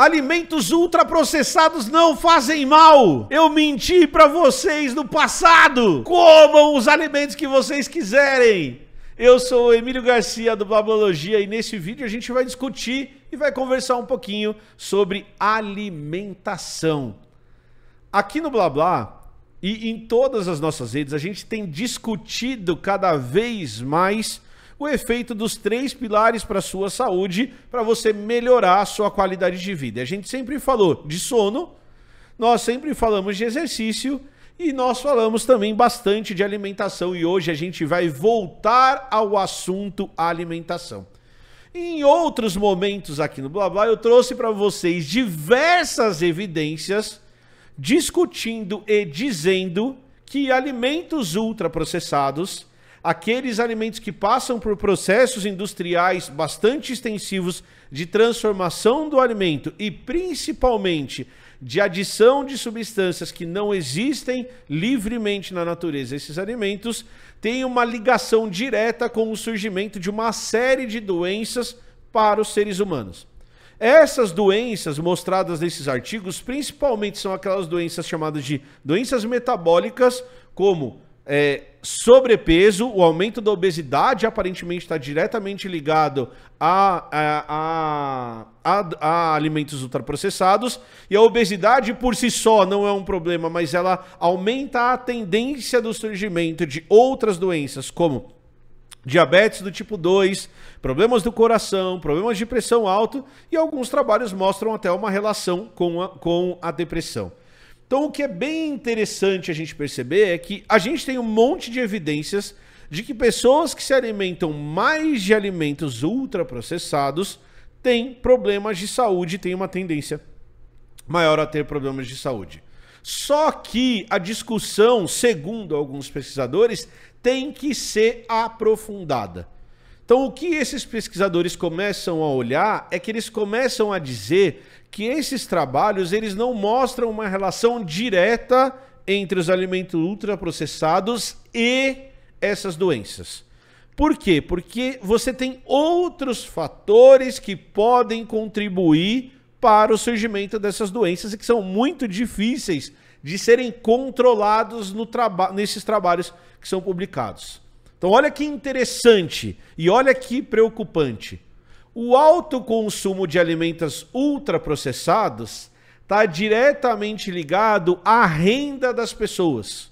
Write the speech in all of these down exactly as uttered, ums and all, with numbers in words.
Alimentos ultraprocessados não fazem mal. Eu menti pra vocês no passado. Comam os alimentos que vocês quiserem. Eu sou o Emílio Garcia do BláBláLogia e nesse vídeo a gente vai discutir e vai conversar um pouquinho sobre alimentação. Aqui no BláBlá e em todas as nossas redes a gente tem discutido cada vez mais o efeito dos três pilares para a sua saúde, para você melhorar a sua qualidade de vida. A gente sempre falou de sono, nós sempre falamos de exercício e nós falamos também bastante de alimentação. E hoje a gente vai voltar ao assunto alimentação. Em outros momentos aqui no BláBlá, eu trouxe para vocês diversas evidências discutindo e dizendo que alimentos ultraprocessados, aqueles alimentos que passam por processos industriais bastante extensivos de transformação do alimento e principalmente de adição de substâncias que não existem livremente na natureza, esses alimentos têm uma ligação direta com o surgimento de uma série de doenças para os seres humanos. Essas doenças mostradas nesses artigos principalmente são aquelas doenças chamadas de doenças metabólicas, como É, sobrepeso, o aumento da obesidade aparentemente está diretamente ligado a, a, a, a, a alimentos ultraprocessados, e a obesidade por si só não é um problema, mas ela aumenta a tendência do surgimento de outras doenças como diabetes do tipo dois, problemas do coração, problemas de pressão alta, e alguns trabalhos mostram até uma relação com a, com a depressão. Então, o que é bem interessante a gente perceber é que a gente tem um monte de evidências de que pessoas que se alimentam mais de alimentos ultraprocessados têm problemas de saúde, têm uma tendência maior a ter problemas de saúde. Só que a discussão, segundo alguns pesquisadores, tem que ser aprofundada. Então, o que esses pesquisadores começam a olhar é que eles começam a dizer que esses trabalhos, eles não mostram uma relação direta entre os alimentos ultraprocessados e essas doenças. Por quê? Porque você tem outros fatores que podem contribuir para o surgimento dessas doenças e que são muito difíceis de serem controlados no traba- nesses trabalhos que são publicados. Então, olha que interessante e olha que preocupante. O alto consumo de alimentos ultraprocessados está diretamente ligado à renda das pessoas.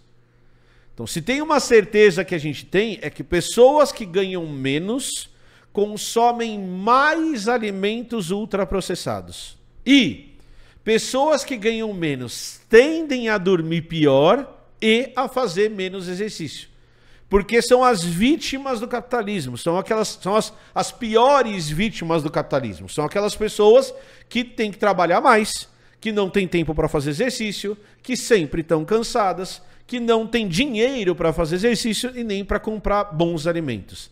Então, se tem uma certeza que a gente tem, é que pessoas que ganham menos consomem mais alimentos ultraprocessados. E pessoas que ganham menos tendem a dormir pior e a fazer menos exercício. Porque são as vítimas do capitalismo, são, aquelas, são as, as piores vítimas do capitalismo. São aquelas pessoas que têm que trabalhar mais, que não têm tempo para fazer exercício, que sempre estão cansadas, que não têm dinheiro para fazer exercício e nem para comprar bons alimentos.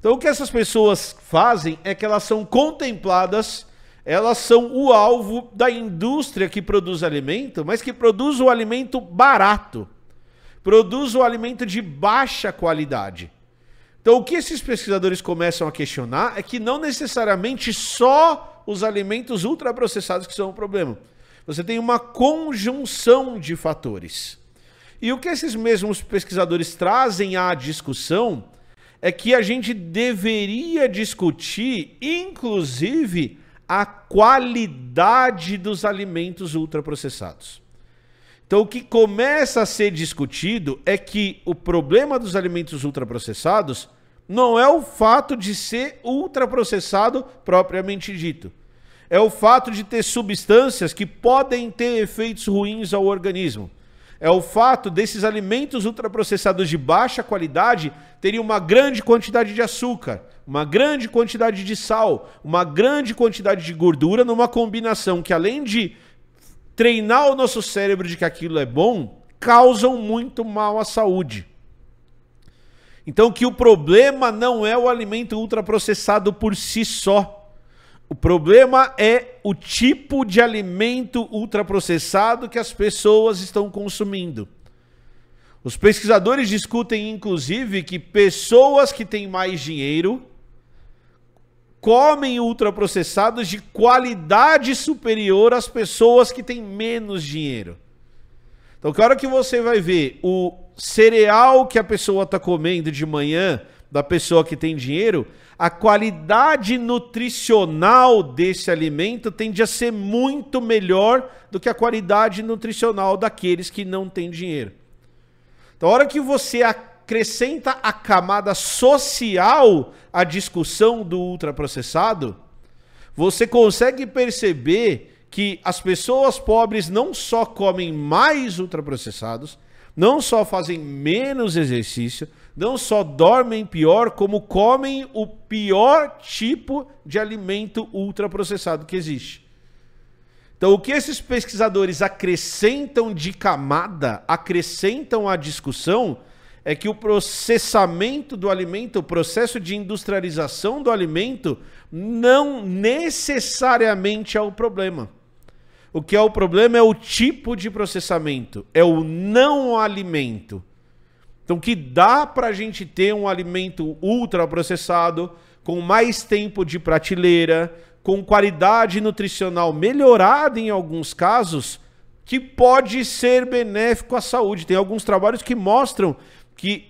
Então, o que essas pessoas fazem é que elas são contempladas, elas são o alvo da indústria que produz alimento, mas que produz o alimento barato. Produz o alimento de baixa qualidade. Então, o que esses pesquisadores começam a questionar é que não necessariamente só os alimentos ultraprocessados que são o problema. Você tem uma conjunção de fatores. E o que esses mesmos pesquisadores trazem à discussão é que a gente deveria discutir, inclusive, a qualidade dos alimentos ultraprocessados. Então, o que começa a ser discutido é que o problema dos alimentos ultraprocessados não é o fato de ser ultraprocessado propriamente dito. É o fato de ter substâncias que podem ter efeitos ruins ao organismo. É o fato desses alimentos ultraprocessados de baixa qualidade terem uma grande quantidade de açúcar, uma grande quantidade de sal, uma grande quantidade de gordura, numa combinação que, além de treinar o nosso cérebro de que aquilo é bom, causam muito mal à saúde. Então, que o problema não é o alimento ultraprocessado por si só. O problema é o tipo de alimento ultraprocessado que as pessoas estão consumindo. Os pesquisadores discutem, inclusive, que pessoas que têm mais dinheiro comem ultraprocessados de qualidade superior às pessoas que têm menos dinheiro. Então, que hora que você vai ver o cereal que a pessoa está comendo de manhã, da pessoa que tem dinheiro, a qualidade nutricional desse alimento tende a ser muito melhor do que a qualidade nutricional daqueles que não têm dinheiro. Então, a hora que você acrescenta a camada social à discussão do ultraprocessado, você consegue perceber que as pessoas pobres não só comem mais ultraprocessados, não só fazem menos exercício, não só dormem pior, como comem o pior tipo de alimento ultraprocessado que existe. Então, o que esses pesquisadores acrescentam de camada, acrescentam à discussão, é que o processamento do alimento, o processo de industrialização do alimento, não necessariamente é o problema. O que é o problema é o tipo de processamento, é o não alimento. Então, que dá para a gente ter um alimento ultraprocessado, com mais tempo de prateleira, com qualidade nutricional melhorada em alguns casos, que pode ser benéfico à saúde. Tem alguns trabalhos que mostram que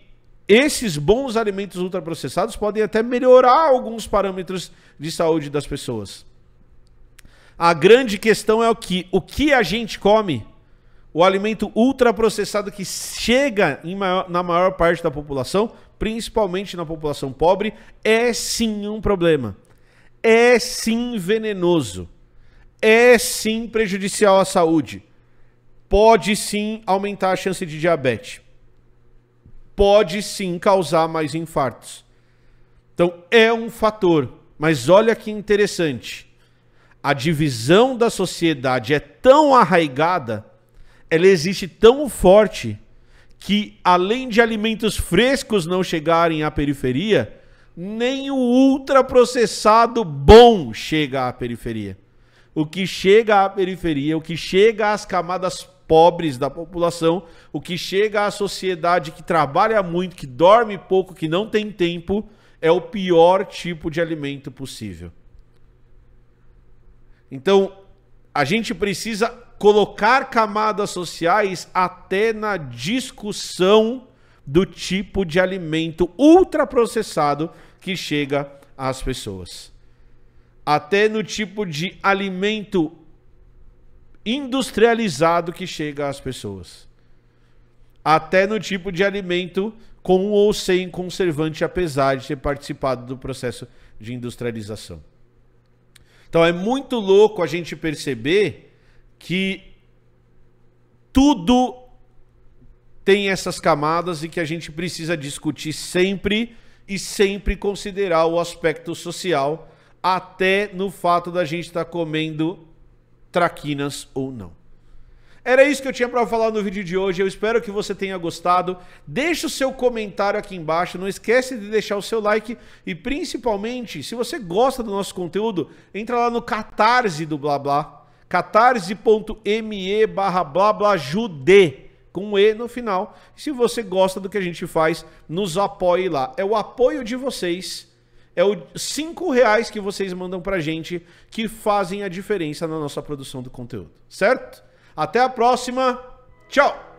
esses bons alimentos ultraprocessados podem até melhorar alguns parâmetros de saúde das pessoas. A grande questão é o que, o que a gente come, o alimento ultraprocessado que chega em maior, na maior parte da população, principalmente na população pobre, é sim um problema. É sim venenoso. É sim prejudicial à saúde. Pode sim aumentar a chance de diabetes. Pode sim causar mais infartos. Então é um fator. Mas olha que interessante. A divisão da sociedade é tão arraigada, ela existe tão forte, que além de alimentos frescos não chegarem à periferia, nem o ultraprocessado bom chega à periferia. O que chega à periferia, o que chega às camadas pobres da população, o que chega à sociedade que trabalha muito, que dorme pouco, que não tem tempo, é o pior tipo de alimento possível. Então, a gente precisa colocar camadas sociais até na discussão do tipo de alimento ultraprocessado que chega às pessoas. Até no tipo de alimento industrializado que chega às pessoas. Até no tipo de alimento com ou sem conservante, apesar de ter participado do processo de industrialização. Então é muito louco a gente perceber que tudo tem essas camadas e que a gente precisa discutir sempre e sempre considerar o aspecto social, até no fato da gente estar comendo traquinas ou não. Era isso que eu tinha para falar no vídeo de hoje. Eu espero que você tenha gostado. Deixa o seu comentário aqui embaixo. Não esquece de deixar o seu like. E principalmente, se você gosta do nosso conteúdo, entra lá no Catarse do Blá Blá. catarse.me barra BláBláJudê. Com um E no final. Se você gosta do que a gente faz, nos apoie lá. É o apoio de vocês. É os cinco reais que vocês mandam pra gente que fazem a diferença na nossa produção do conteúdo. Certo? Até a próxima. Tchau!